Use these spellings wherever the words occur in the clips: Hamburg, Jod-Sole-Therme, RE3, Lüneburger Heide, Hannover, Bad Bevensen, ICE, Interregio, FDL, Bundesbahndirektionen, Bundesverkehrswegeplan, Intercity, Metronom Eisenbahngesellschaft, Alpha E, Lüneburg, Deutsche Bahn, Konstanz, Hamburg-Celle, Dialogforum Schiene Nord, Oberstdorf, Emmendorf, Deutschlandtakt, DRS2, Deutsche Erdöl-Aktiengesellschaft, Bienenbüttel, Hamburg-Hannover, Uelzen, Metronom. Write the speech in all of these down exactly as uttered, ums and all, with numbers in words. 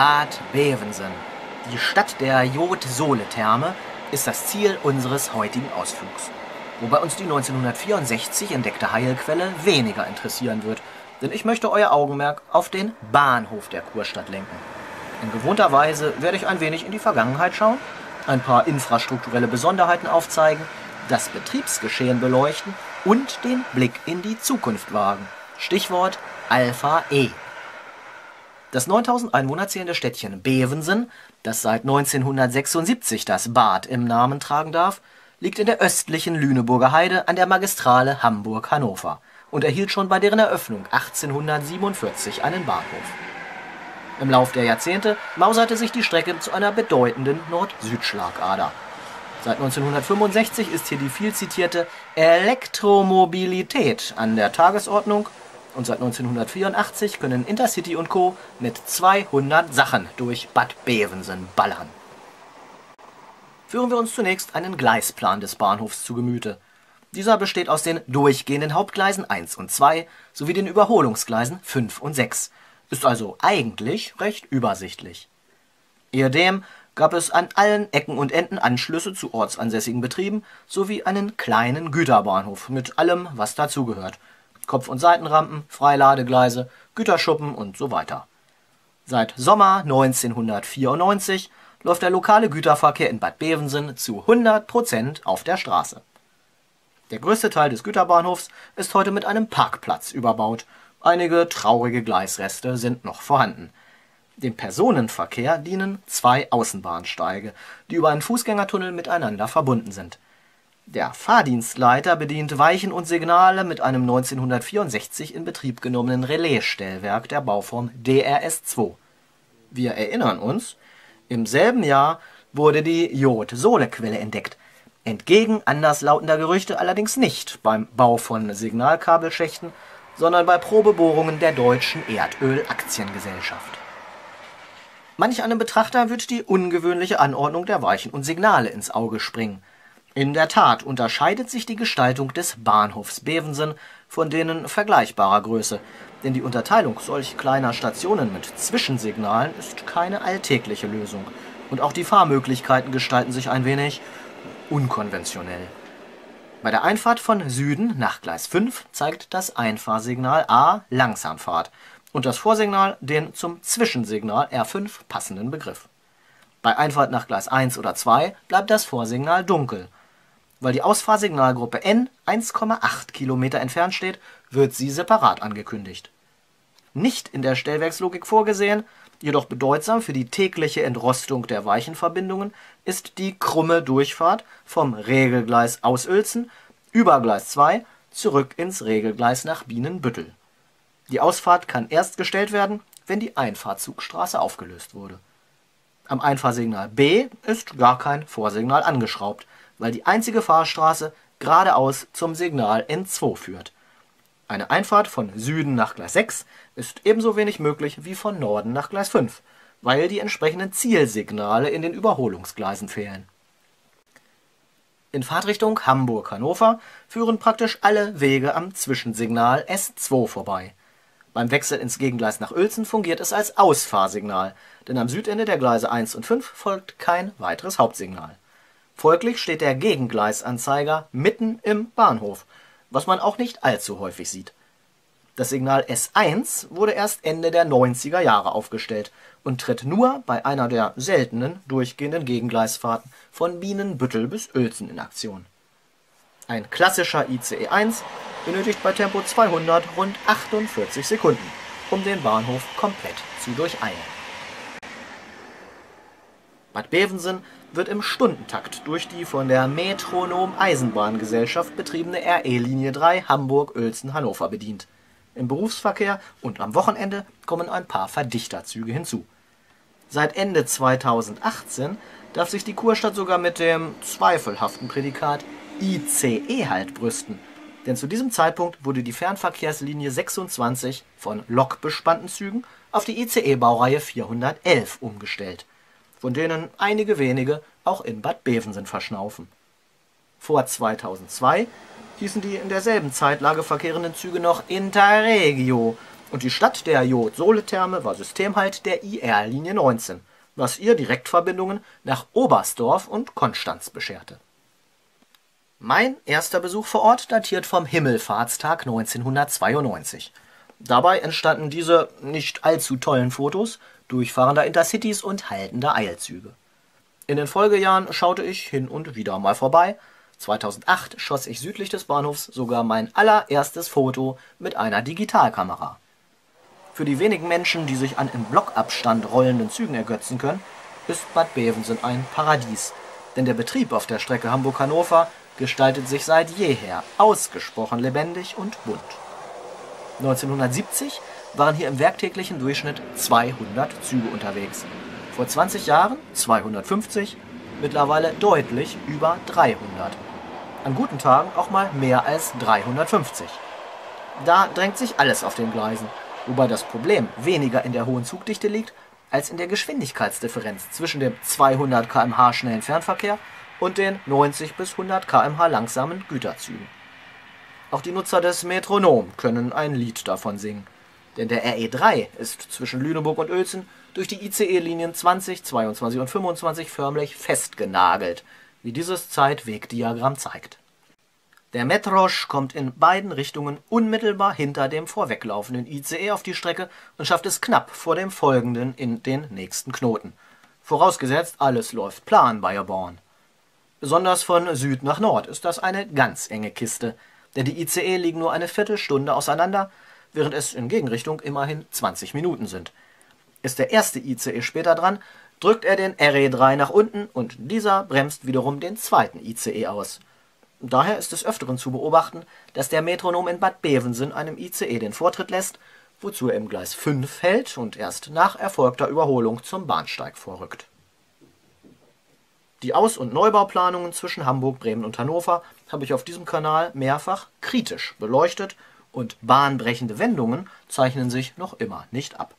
Bad Bevensen. Die Stadt der Jod-Sole-Therme ist das Ziel unseres heutigen Ausflugs. Wobei uns die neunzehnhundertvierundsechzig entdeckte Heilquelle weniger interessieren wird, denn ich möchte euer Augenmerk auf den Bahnhof der Kurstadt lenken. In gewohnter Weise werde ich ein wenig in die Vergangenheit schauen, ein paar infrastrukturelle Besonderheiten aufzeigen, das Betriebsgeschehen beleuchten und den Blick in die Zukunft wagen. Stichwort Alpha E. Das neuntausend Einwohner zählende Städtchen Bevensen, das seit neunzehnhundertsechsundsiebzig das Bad im Namen tragen darf, liegt in der östlichen Lüneburger Heide an der Magistrale Hamburg-Hannover und erhielt schon bei deren Eröffnung achtzehnhundertsiebenundvierzig einen Bahnhof. Im Lauf der Jahrzehnte mauserte sich die Strecke zu einer bedeutenden Nord-Süd-Schlagader. Seit neunzehnhundertfünfundsechzig ist hier die viel zitierte Elektromobilität an der Tagesordnung und seit neunzehnhundertvierundachtzig können Intercity und Co. mit zweihundert Sachen durch Bad Bevensen ballern. Führen wir uns zunächst einen Gleisplan des Bahnhofs zu Gemüte. Dieser besteht aus den durchgehenden Hauptgleisen eins und zwei sowie den Überholungsgleisen fünf und sechs, ist also eigentlich recht übersichtlich. Ehedem gab es an allen Ecken und Enden Anschlüsse zu ortsansässigen Betrieben sowie einen kleinen Güterbahnhof mit allem, was dazugehört: Kopf- und Seitenrampen, Freiladegleise, Güterschuppen und so weiter. Seit Sommer neunzehnhundertvierundneunzig läuft der lokale Güterverkehr in Bad Bevensen zu hundert Prozent auf der Straße. Der größte Teil des Güterbahnhofs ist heute mit einem Parkplatz überbaut. Einige traurige Gleisreste sind noch vorhanden. Dem Personenverkehr dienen zwei Außenbahnsteige, die über einen Fußgängertunnel miteinander verbunden sind. Der Fahrdienstleiter bedient Weichen und Signale mit einem neunzehnhundertvierundsechzig in Betrieb genommenen Relaisstellwerk der Bauform D R S zwei. Wir erinnern uns, im selben Jahr wurde die Jod-Sole-Quelle entdeckt, entgegen anderslautender Gerüchte allerdings nicht beim Bau von Signalkabelschächten, sondern bei Probebohrungen der Deutschen Erdöl-Aktiengesellschaft. Manch einem Betrachter wird die ungewöhnliche Anordnung der Weichen und Signale ins Auge springen. In der Tat unterscheidet sich die Gestaltung des Bahnhofs Bevensen von denen vergleichbarer Größe, denn die Unterteilung solch kleiner Stationen mit Zwischensignalen ist keine alltägliche Lösung und auch die Fahrmöglichkeiten gestalten sich ein wenig unkonventionell. Bei der Einfahrt von Süden nach Gleis fünf zeigt das Einfahrsignal A Langsamfahrt und das Vorsignal den zum Zwischensignal R fünf passenden Begriff. Bei Einfahrt nach Gleis eins oder zwei bleibt das Vorsignal dunkel. Weil die Ausfahrsignalgruppe N eins Komma acht Kilometer entfernt steht, wird sie separat angekündigt. Nicht in der Stellwerkslogik vorgesehen, jedoch bedeutsam für die tägliche Entrostung der Weichenverbindungen, ist die krumme Durchfahrt vom Regelgleis aus Uelzen über Gleis zwei zurück ins Regelgleis nach Bienenbüttel. Die Ausfahrt kann erst gestellt werden, wenn die Einfahrzugstraße aufgelöst wurde. Am Einfahrsignal B ist gar kein Vorsignal angeschraubt, weil die einzige Fahrstraße geradeaus zum Signal N zwei führt. Eine Einfahrt von Süden nach Gleis sechs ist ebenso wenig möglich wie von Norden nach Gleis fünf, weil die entsprechenden Zielsignale in den Überholungsgleisen fehlen. In Fahrtrichtung Hamburg-Hannover führen praktisch alle Wege am Zwischensignal S zwei vorbei. Beim Wechsel ins Gegengleis nach Uelzen fungiert es als Ausfahrsignal, denn am Südende der Gleise eins und fünf folgt kein weiteres Hauptsignal. Folglich steht der Gegengleisanzeiger mitten im Bahnhof, was man auch nicht allzu häufig sieht. Das Signal S eins wurde erst Ende der neunziger Jahre aufgestellt und tritt nur bei einer der seltenen durchgehenden Gegengleisfahrten von Bienenbüttel bis Uelzen in Aktion. Ein klassischer I C E eins benötigt bei Tempo zweihundert rund achtundvierzig Sekunden, um den Bahnhof komplett zu durcheilen. Bad Bevensen wird im Stundentakt durch die von der Metronom Eisenbahngesellschaft betriebene R E Linie drei Hamburg-Uelzen-Hannover bedient. Im Berufsverkehr und am Wochenende kommen ein paar Verdichterzüge hinzu. Seit Ende zweitausendachtzehn darf sich die Kurstadt sogar mit dem zweifelhaften Prädikat I C E-Halt brüsten, denn zu diesem Zeitpunkt wurde die Fernverkehrslinie sechsundzwanzig von lokbespannten Zügen auf die I C E-Baureihe vierhundertelf umgestellt, von denen einige wenige auch in Bad Bevensen verschnaufen. Vor zweitausendzwei hießen die in derselben Zeitlage verkehrenden Züge noch Interregio Und die Stadt der Jod-Sole-Therme war Systemhalt der I R-Linie neunzehn, was ihr Direktverbindungen nach Oberstdorf und Konstanz bescherte. Mein erster Besuch vor Ort datiert vom Himmelfahrtstag neunzehnhundertzweiundneunzig. Dabei entstanden diese nicht allzu tollen Fotos durchfahrender Intercities und haltender Eilzüge. In den Folgejahren schaute ich hin und wieder mal vorbei. zweitausendacht schoss ich südlich des Bahnhofs sogar mein allererstes Foto mit einer Digitalkamera. Für die wenigen Menschen, die sich an im Blockabstand rollenden Zügen ergötzen können, ist Bad Bevensen ein Paradies, denn der Betrieb auf der Strecke Hamburg-Hannover gestaltet sich seit jeher ausgesprochen lebendig und bunt. neunzehnhundertsiebzig waren hier im werktäglichen Durchschnitt zweihundert Züge unterwegs. Vor zwanzig Jahren zweihundertfünfzig, mittlerweile deutlich über dreihundert. An guten Tagen auch mal mehr als dreihundertfünfzig. Da drängt sich alles auf den Gleisen, wobei das Problem weniger in der hohen Zugdichte liegt, als in der Geschwindigkeitsdifferenz zwischen dem zweihundert Kilometer pro Stunde schnellen Fernverkehr und den neunzig bis hundert Kilometer pro Stunde langsamen Güterzügen. Auch die Nutzer des Metronom können ein Lied davon singen, denn der R E drei ist zwischen Lüneburg und Uelzen durch die I C E-Linien zwanzig, zweiundzwanzig und fünfundzwanzig förmlich festgenagelt, wie dieses Zeitwegdiagramm zeigt. Der Metrosch kommt in beiden Richtungen unmittelbar hinter dem vorweglaufenden I C E auf die Strecke und schafft es knapp vor dem folgenden in den nächsten Knoten. Vorausgesetzt, alles läuft plan bei Born. Besonders von Süd nach Nord ist das eine ganz enge Kiste, denn die I C E liegen nur eine Viertelstunde auseinander, während es in Gegenrichtung immerhin zwanzig Minuten sind. Ist der erste I C E später dran, drückt er den R E drei nach unten und dieser bremst wiederum den zweiten I C E aus. Daher ist des Öfteren zu beobachten, dass der Metronom in Bad Bevensen einem I C E den Vortritt lässt, wozu er im Gleis fünf hält und erst nach erfolgter Überholung zum Bahnsteig vorrückt. Die Aus- und Neubauplanungen zwischen Hamburg, Bremen und Hannover habe ich auf diesem Kanal mehrfach kritisch beleuchtet und bahnbrechende Wendungen zeichnen sich noch immer nicht ab.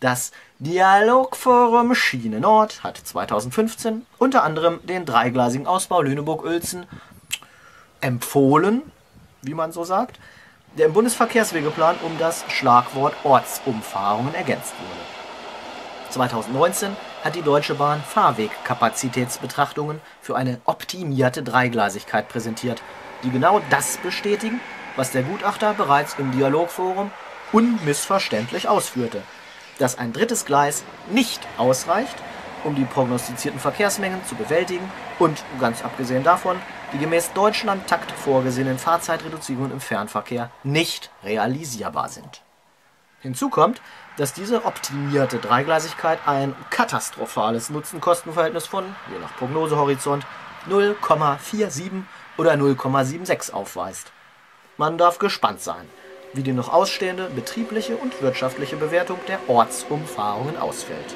Das Dialogforum Schiene Nord hat zweitausendfünfzehn unter anderem den dreigleisigen Ausbau Lüneburg-Uelzen empfohlen, wie man so sagt, der im Bundesverkehrswegeplan um das Schlagwort Ortsumfahrungen ergänzt wurde. zweitausendneunzehn hat die Deutsche Bahn Fahrwegkapazitätsbetrachtungen für eine optimierte Dreigleisigkeit präsentiert, die genau das bestätigen, was der Gutachter bereits im Dialogforum unmissverständlich ausführte, dass ein drittes Gleis nicht ausreicht, um die prognostizierten Verkehrsmengen zu bewältigen und, ganz abgesehen davon, die gemäß Deutschlandtakt vorgesehenen Fahrzeitreduzierungen im Fernverkehr nicht realisierbar sind. Hinzu kommt, dass diese optimierte Dreigleisigkeit ein katastrophales Nutzen-Kosten-Verhältnis von, je nach Prognosehorizont, null Komma siebenundvierzig oder null Komma sechsundsiebzig aufweist. Man darf gespannt sein, wie die noch ausstehende betriebliche und wirtschaftliche Bewertung der Ortsumfahrungen ausfällt.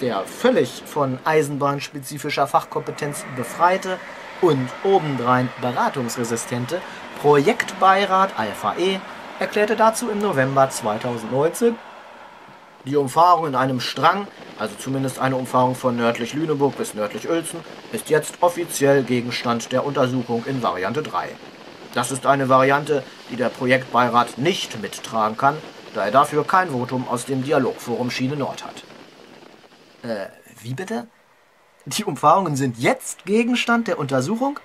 Der völlig von eisenbahnspezifischer Fachkompetenz befreite und obendrein beratungsresistente Projektbeirat Alpha E erklärte dazu im November zweitausendneunzehn, die Umfahrung in einem Strang, also zumindest eine Umfahrung von nördlich Lüneburg bis nördlich Uelzen, ist jetzt offiziell Gegenstand der Untersuchung in Variante drei. Das ist eine Variante, die der Projektbeirat nicht mittragen kann, da er dafür kein Votum aus dem Dialogforum Schiene Nord hat. Äh, wie bitte? Die Umfahrungen sind jetzt Gegenstand der Untersuchung?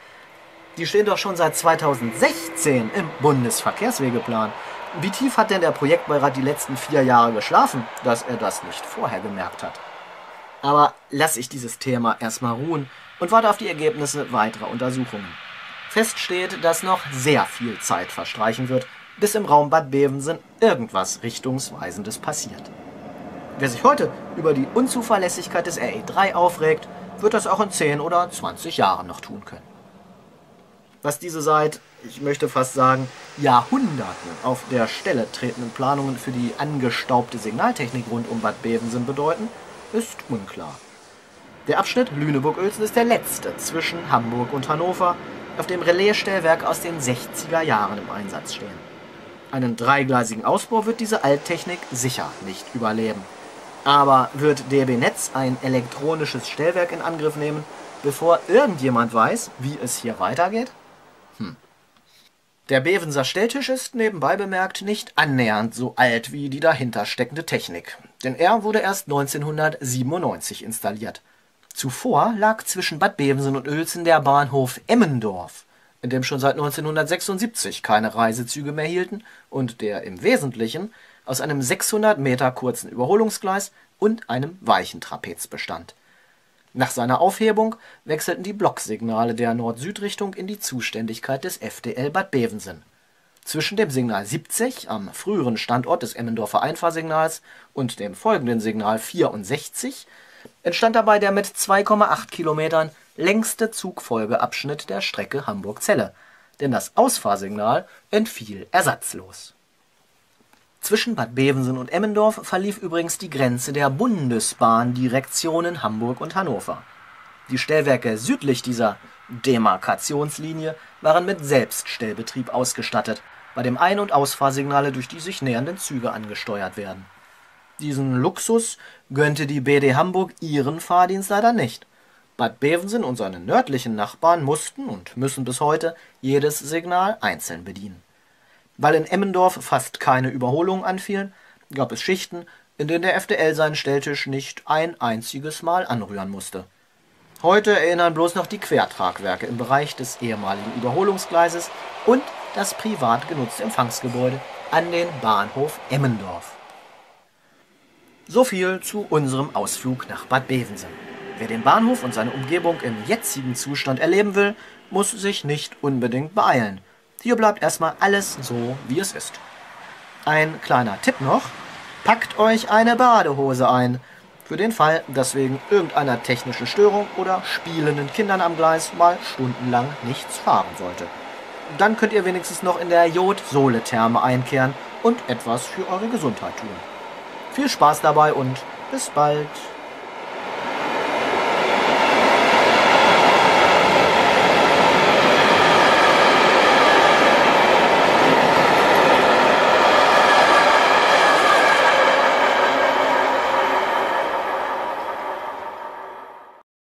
Die stehen doch schon seit zweitausendsechzehn im Bundesverkehrswegeplan. Wie tief hat denn der Projektbeirat die letzten vier Jahre geschlafen, dass er das nicht vorher gemerkt hat? Aber lasse ich dieses Thema erstmal ruhen und warte auf die Ergebnisse weiterer Untersuchungen. Fest steht, dass noch sehr viel Zeit verstreichen wird, bis im Raum Bad Bevensen irgendwas Richtungsweisendes passiert. Wer sich heute über die Unzuverlässigkeit des R E drei aufregt, wird das auch in zehn oder zwanzig Jahren noch tun können. Was diese seit, ich möchte fast sagen, Jahrhunderten auf der Stelle tretenden Planungen für die angestaubte Signaltechnik rund um Bad Bevensen bedeuten, ist unklar. Der Abschnitt Lüneburg-Uelzen ist der letzte zwischen Hamburg und Hannover, auf dem Relaisstellwerke aus den sechziger Jahren im Einsatz stehen. Einen dreigleisigen Ausbau wird diese Alttechnik sicher nicht überleben. Aber wird D B Netz ein elektronisches Stellwerk in Angriff nehmen, bevor irgendjemand weiß, wie es hier weitergeht? Hm. Der Bevenser Stelltisch ist, nebenbei bemerkt, nicht annähernd so alt wie die dahinter steckende Technik, denn er wurde erst neunzehnhundertsiebenundneunzig installiert. Zuvor lag zwischen Bad Bevensen und Uelzen der Bahnhof Emmendorf, in dem schon seit neunzehnhundertsechsundsiebzig keine Reisezüge mehr hielten und der im Wesentlichen aus einem sechshundert Meter kurzen Überholungsgleis und einem Weichentrapez bestand. Nach seiner Aufhebung wechselten die Blocksignale der Nord-Süd-Richtung in die Zuständigkeit des F D L Bad Bevensen. Zwischen dem Signal siebzig am früheren Standort des Emmendorfer Einfahrsignals und dem folgenden Signal vierundsechzig entstand dabei der mit zwei Komma acht Kilometern längste Zugfolgeabschnitt der Strecke Hamburg-Celle, denn das Ausfahrsignal entfiel ersatzlos. Zwischen Bad Bevensen und Emmendorf verlief übrigens die Grenze der Bundesbahndirektionen Hamburg und Hannover. Die Stellwerke südlich dieser Demarkationslinie waren mit Selbststellbetrieb ausgestattet, bei dem Ein- und Ausfahrsignale durch die sich nähernden Züge angesteuert werden. Diesen Luxus gönnte die B D Hamburg ihren Fahrdienst leider nicht. Bad Bevensen und seine nördlichen Nachbarn mussten und müssen bis heute jedes Signal einzeln bedienen. Weil in Emmendorf fast keine Überholungen anfielen, gab es Schichten, in denen der F D L seinen Stelltisch nicht ein einziges Mal anrühren musste. Heute erinnern bloß noch die Quertragwerke im Bereich des ehemaligen Überholungsgleises und das privat genutzte Empfangsgebäude an den Bahnhof Emmendorf. So viel zu unserem Ausflug nach Bad Bevensen. Wer den Bahnhof und seine Umgebung im jetzigen Zustand erleben will, muss sich nicht unbedingt beeilen. Hier bleibt erstmal alles so, wie es ist. Ein kleiner Tipp noch, packt euch eine Badehose ein. Für den Fall, dass wegen irgendeiner technischen Störung oder spielenden Kindern am Gleis mal stundenlang nichts fahren sollte. Dann könnt ihr wenigstens noch in der Jod-Sole-Therme einkehren und etwas für eure Gesundheit tun. Viel Spaß dabei und bis bald!